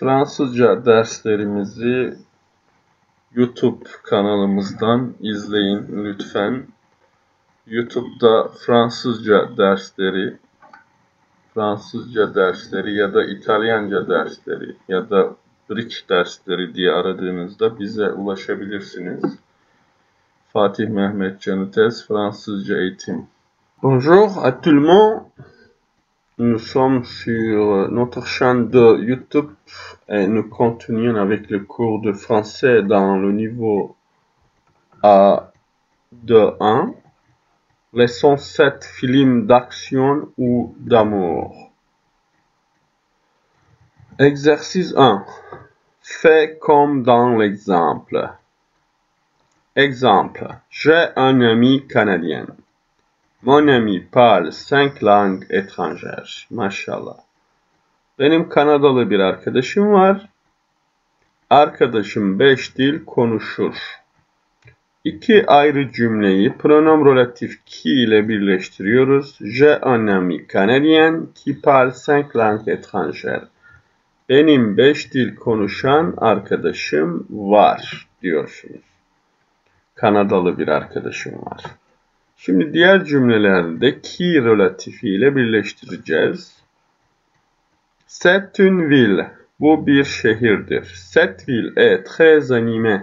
Fransızca derslerimizi YouTube kanalımızdan izleyin lütfen. YouTube'da Fransızca dersleri ya da İtalyanca dersleri ya da Bridge dersleri diye aradığınızda bize ulaşabilirsiniz. Fatih Mehmet Canıtez, Fransızca eğitim. Bonjour à tout le monde. Nous sommes sur notre chaîne de YouTube et nous continuons avec le cours de français dans le niveau A2-1. Leçon 7, films d'action ou d'amour. Exercice 1. Fais comme dans l'exemple. Exemple. J'ai un ami canadien. Mon ami parle 5 langues étrangères. Maşallah. Benim Kanadalı bir arkadaşım var. Arkadaşım 5 dil konuşur. İki ayrı cümleyi pronom relatif ki ile birleştiriyoruz. J'ai un ami canadien qui parle 5 langues étrangères. Benim 5 dil konuşan arkadaşım var diyorsunuz. Kanadalı bir arkadaşım var. Şimdi diğer cümlelerde ki relatifi ile birleştireceğiz. Setunville, bu bir şehirdir. Setville est très animée.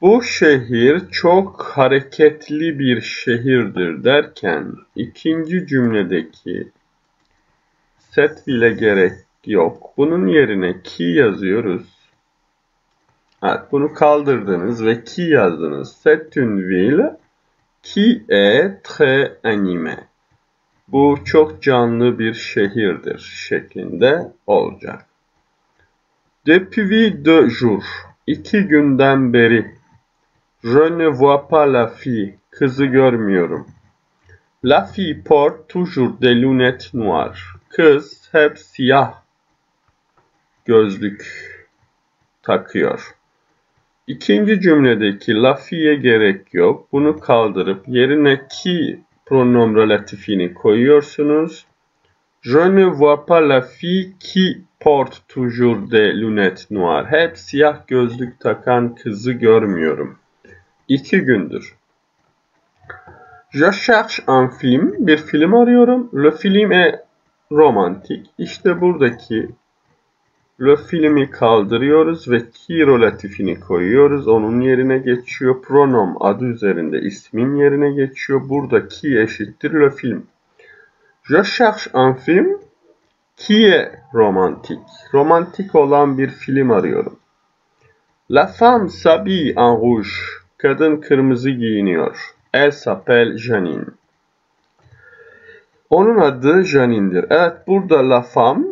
Bu şehir çok hareketli bir şehirdir derken ikinci cümledeki Setville'e gerek yok. Bunun yerine ki yazıyoruz. Evet, bunu kaldırdınız ve ki yazdınız. Setunville qui est très animée. Bu çok canlı bir şehirdir şeklinde olacak. Depuis 2 jours. 2 günden beri. Je ne vois pas la fille. Kızı görmüyorum. La fille porte toujours des lunettes noires. Kız hep siyah gözlük takıyor. İkinci cümledeki la fille'e gerek yok. Bunu kaldırıp yerine qui pronom relatifini koyuyorsunuz. Je ne vois pas la fille qui porte toujours des lunettes noires. Hep siyah gözlük takan kızı görmüyorum. 2 gündür. Je cherche un film. Bir film arıyorum. Le film est romantique. İşte buradaki le film'i kaldırıyoruz ve ki relatifini koyuyoruz. Onun yerine geçiyor. Pronom adı üzerinde ismin yerine geçiyor. Burada ki eşittir le film. Je cherche un film qui est romantique. Romantik olan bir film arıyorum. La femme s'habille en rouge. Kadın kırmızı giyiniyor. Elle s'appelle Janine. Onun adı Janine'dir. Evet, burada la femme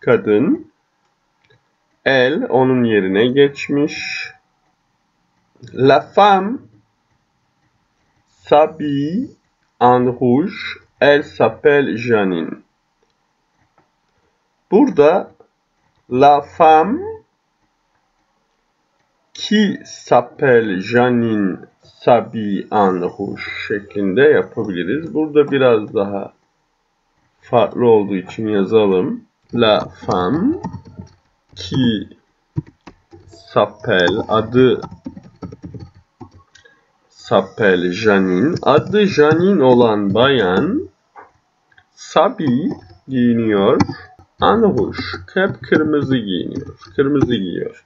kadın, el onun yerine geçmiş. La femme s'habille en rouge. Elle s'appelle Janine. Burada la femme qui s'appelle Janine s'habille en rouge şeklinde yapabiliriz. Burada biraz daha farklı olduğu için yazalım. La femme qui s'appelle Janine. Adı Janine olan bayan s'habille giyiniyor. En rouge. Hep kırmızı giyiniyor. Kırmızı giyiyor.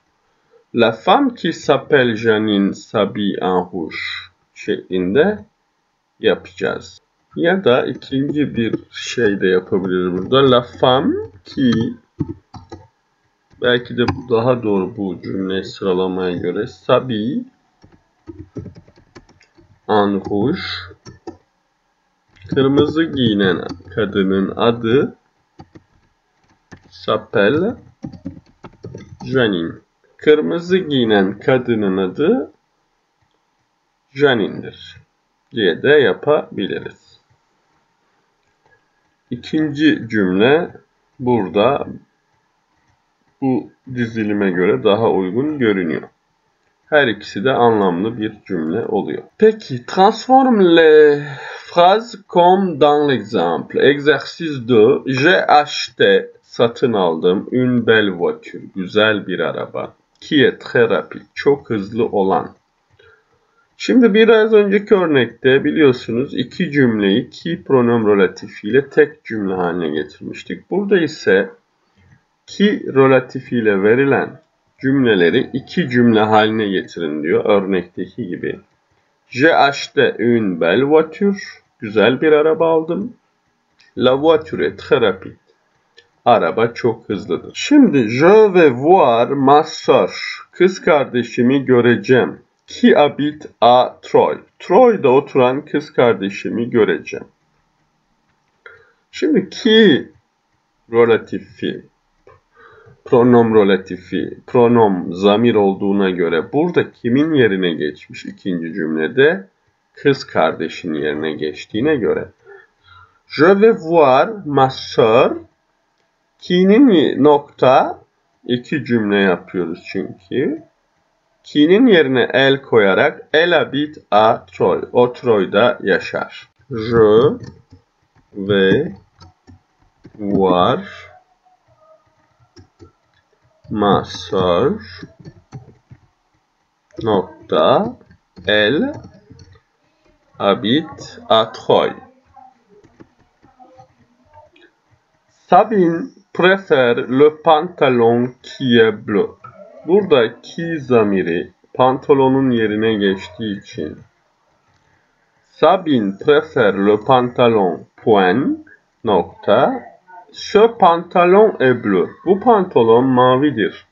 La femme qui s'appelle Janine s'habille en rouge şeklinde yapacağız. Ya da ikinci bir şey de yapabiliriz burada. La femme qui, belki de daha doğru bu cümleyi sıralamaya göre, s'habille en rouge, kırmızı giyinen kadının adı s'appelle Janine. Kırmızı giyinen kadının adı Janine'dir diye de yapabiliriz. İkinci cümle burada bu dizilime göre daha uygun görünüyor. Her ikisi de anlamlı bir cümle oluyor. Peki, transforme les phrases comme dans l'exemple. Exercice 2. J'ai acheté Satın aldığım une belle voiture, güzel bir araba. Qui est très rapide, çok hızlı olan. Şimdi biraz önceki örnekte biliyorsunuz iki cümleyi qui pronom relatifiyle tek cümle haline getirmiştik. Burada ise qui relatifiyle verilen cümleleri iki cümle haline getirin diyor örnekteki gibi. J'ai acheté une belle voiture, güzel bir araba aldım. La voiture est très rapide. Araba çok hızlıdır. Şimdi je vais voir ma soeur. Kız kardeşimi göreceğim. Qui habite à Troyes. Troyes'da oturan kız kardeşimi göreceğim. Şimdi qui relatifi, pronom relatifi, pronom zamir olduğuna göre burada kimin yerine geçmiş ikinci cümlede? Kız kardeşin yerine geçtiğine göre. Je vais voir ma soeur. Ki'nin nokta, iki cümle yapıyoruz çünkü. Ki'nin yerine el koyarak elle habite à Troyes. O Troyes'da yaşar. Je vais voir ma soeur nokta elle habite à Troyes. Sabine préfère le pantalon qui est bleu. Burada qui zamiri pantolonun yerine geçtiği için Sabine préfère le pantalon point nokta ce pantalon est bleu. Bu pantolon mavidir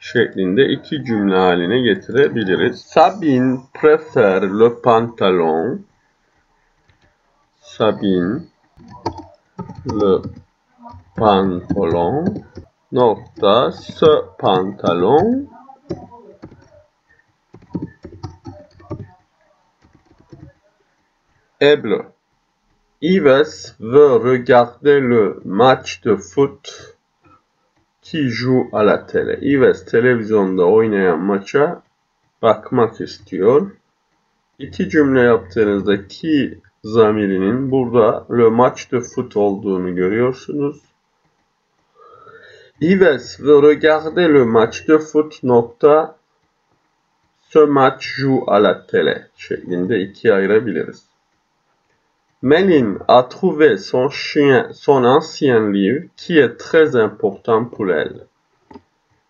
şeklinde iki cümle haline getirebiliriz. Sabine préfère le pantalon. Sabine le pantalon nokta ce pantalon est bleu. Yves veut regarder le match de foot qui joue à la télé. Yves televizyonda oynayan maça bakmak istiyor. İki cümle yaptığınızda ki zamirinin burada le match de foot olduğunu görüyorsunuz. Yves veut regarder le match de foot nokta ce match joue à la télé şeklinde ikiye ayırabiliriz. Melin a trouvé son ancien livre qui est très important pour elle.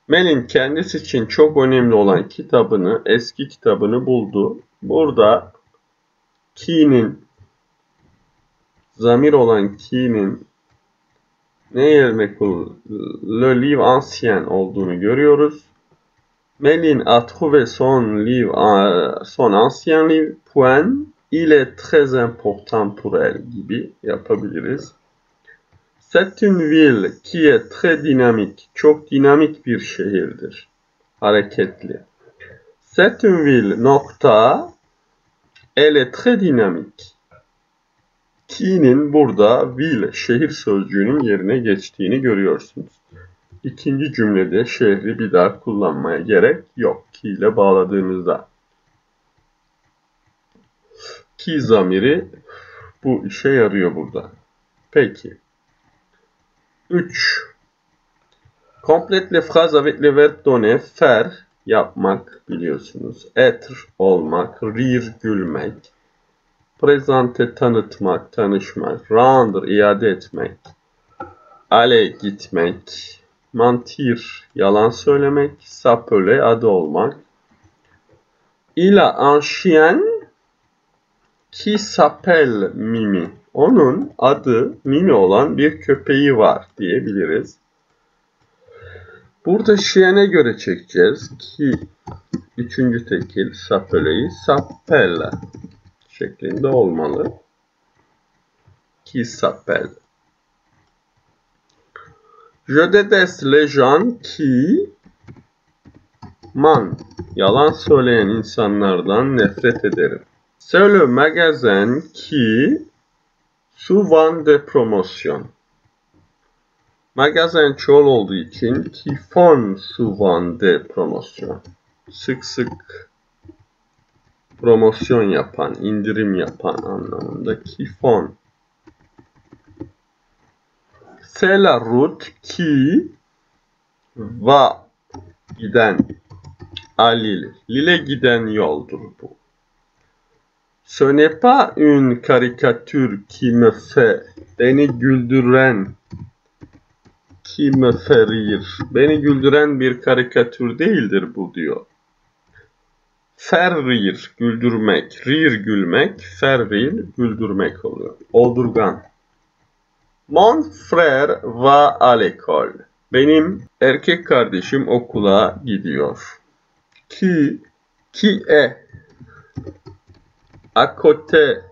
Melin kendisi için çok önemli olan kitabını, eski kitabını buldu. Burada ki'nin zamir olan ki'nin ne yerine le livre ancien olduğunu görüyoruz. Melin a trouvé son ancien livre point il est très important pour elle gibi yapabiliriz. Setunville qui est très dynamique. Çok dinamik bir şehirdir. Hareketli. Setunville nokta elle est très dynamique. Ki'nin burada ville şehir sözcüğünün yerine geçtiğini görüyorsunuz. İkinci cümlede şehri bir daha kullanmaya gerek yok. Ki ile bağladığınızda. Ki zamiri bu işe yarıyor burada. Peki. 3. Complète les phrases avec les verbes donner. Faire yapmak biliyorsunuz. Être olmak, rire gülmek. Prezente tanıtmak, tanışmak, rendre iade etmek, aller gitmek, mentir yalan söylemek, s'appeler adı olmak. Il a un chien qui s'appelle Mimi. Onun adı Mimi olan bir köpeği var diyebiliriz. Burada chien'e göre çekeceğiz ki üçüncü tekil s'appeler'i s'appelle şeklinde olmalı. Qui s'appelle. Je déteste les gens qui man. Yalan söyleyen insanlardan nefret ederim. C'est le magasin qui souvent de promotion. Magasin çoğul olduğu için qui font souvent de promotion. Sık sık promosyon yapan, indirim yapan anlamında ki fon. c'est la route qui va giden à Lille. Lille'e giden yoldur bu. Ce n'est pas une caricature qui me fait, beni güldüren, qui me fait rire. Beni güldüren bir karikatür değildir bu diyor. Faire rire, güldürmek. Rire, gülmek. Faire rire, güldürmek oluyor. Oldurgan. Mon frère va à l'école. Benim erkek kardeşim okula gidiyor. Qui est à côté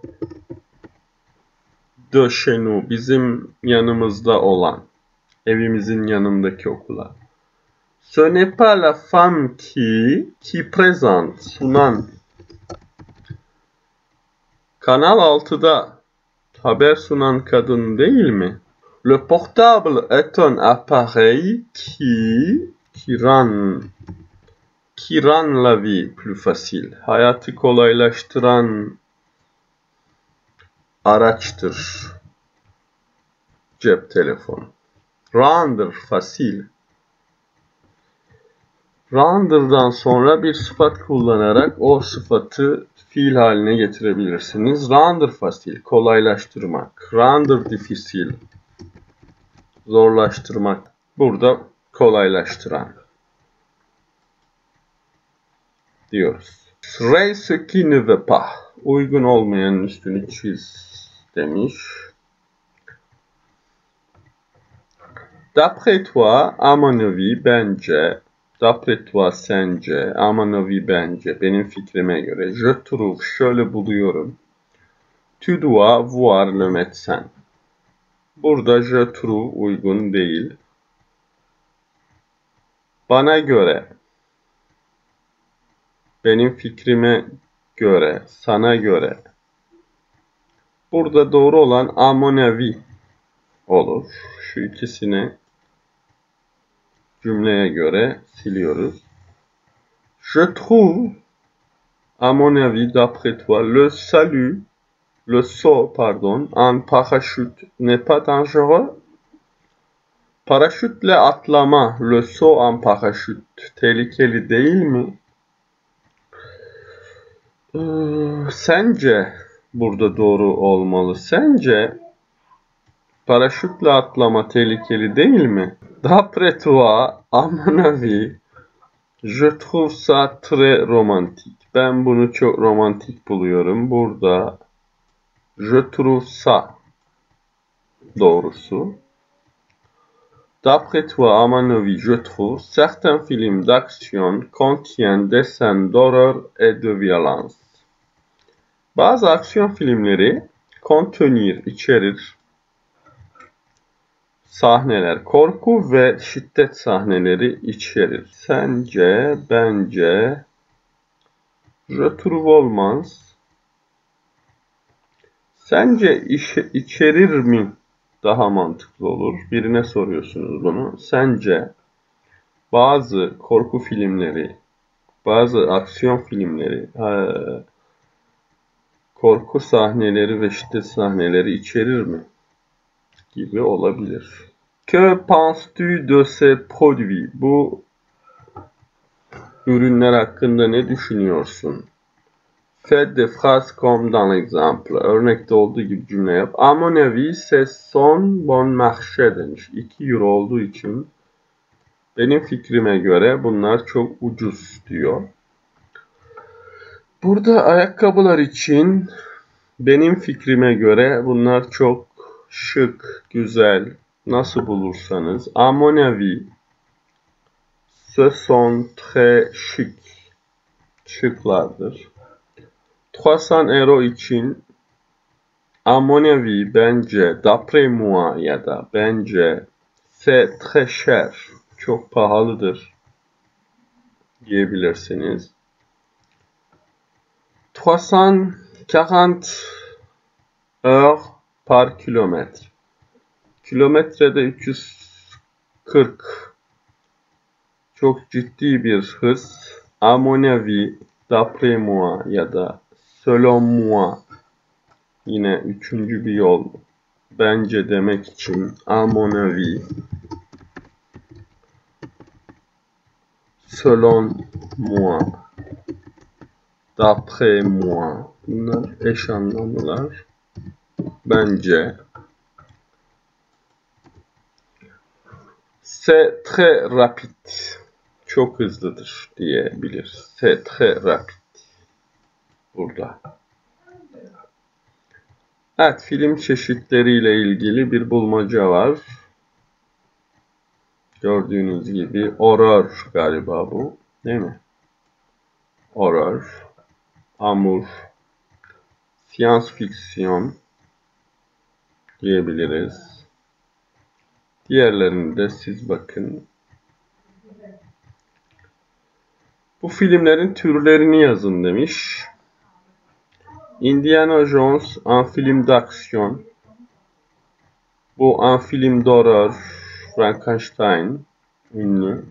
de chez nous, bizim yanımızda olan, evimizin yanındaki okula. Ce n'est pas la femme qui présente, sunan. Kanal 6'da haber sunan kadın değil mi? Le portable est un appareil qui rend la vie plus facile. Hayatı kolaylaştıran araçtır. Cep telefonu. Render facile. Render'dan sonra bir sıfat kullanarak o sıfatı fiil haline getirebilirsiniz. Render facile, kolaylaştırmak. Render difficile, zorlaştırmak. Burada kolaylaştıran diyoruz. Ray ce qui ne veut pas. Uygun olmayanın üstünü çiz demiş. D'après toi, à mon avis, bence. D'après toi, sence. À mon avis, bence. Benim fikrime göre. Je trouve. Şöyle buluyorum. Tu dois voir le médecin. Burada je trouve uygun değil. Bana göre. Benim fikrime göre. Sana göre. Burada doğru olan à mon avis olur. Şu ikisini cümleye göre siliyoruz. Je trouve, à mon avis, d'après toi, le saut, en parachute n'est pas dangereux. Paraşütle atlama, le saut en parachute, tehlikeli değil mi? Sence, burada doğru olmalı. Sence, paraşütle atlama tehlikeli değil mi? D'après toi, à mon avis, je trouve ça très romantique. Ben bunu çok romantik buluyorum. Burada je trouve ça doğrusu. D'après toi, à mon avis, je trouve certains films d'action contiennent des scènes d'horreur et de violence. Bazı aksiyon filmleri contenir, içerir. Sahneler, korku ve şiddet sahneleri içerir. Sence, bence, je trouve olmaz. Sence içerir mi daha mantıklı olur? Birine soruyorsunuz bunu. Sence bazı korku filmleri, bazı aksiyon filmleri, korku sahneleri ve şiddet sahneleri içerir mi? Gibi olabilir. Que penses-tu de ces produits? Bu ürünler hakkında ne düşünüyorsun? Fais des phrases comme dans l'exemple. Örnekte olduğu gibi cümle yap. À mon avis, c'est son bon marché demiş. 2 euro olduğu için benim fikrime göre bunlar çok ucuz diyor. Burada ayakkabılar için benim fikrime göre bunlar çok şık, güzel, nasıl bulursanız. À mon avis, ce sont très chic. Şıklardır. 300 euro için à mon avis, bence, d'après moi ya da bence, c'est très cher. Çok pahalıdır diyebilirsiniz. 340 euro par kilometre. Kilometrede 340. Çok ciddi bir hız. À mon avis, d'après moi ya da selon moi. Yine üçüncü bir yol bence demek için à mon avis, selon moi, d'après moi, bunlar eş anlamlılar. Bence. C'est très rapide. Çok hızlıdır diyebiliriz. C'est très rapide. Burada. Evet, film çeşitleriyle ilgili bir bulmaca var. Gördüğünüz gibi horror galiba bu, değil mi? Horror, amour, science fiction diyebiliriz. Diğerlerine de siz bakın. Bu filmlerin türlerini yazın demiş. Indiana Jones, un film d'action. Bu un film d'horror, Frankenstein ünlü.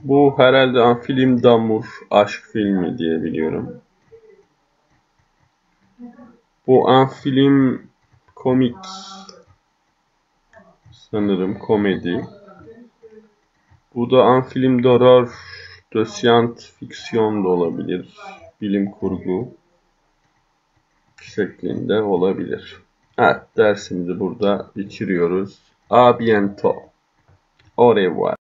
Bu herhalde un film d'amour, aşk filmi diye biliyorum. Bu un film komik, sanırım komedi. Bu da un film d'horror, de science fiction da olabilir. Bilim kurgu şeklinde olabilir. Evet, dersimizi burada bitiriyoruz. A bientôt. Au revoir.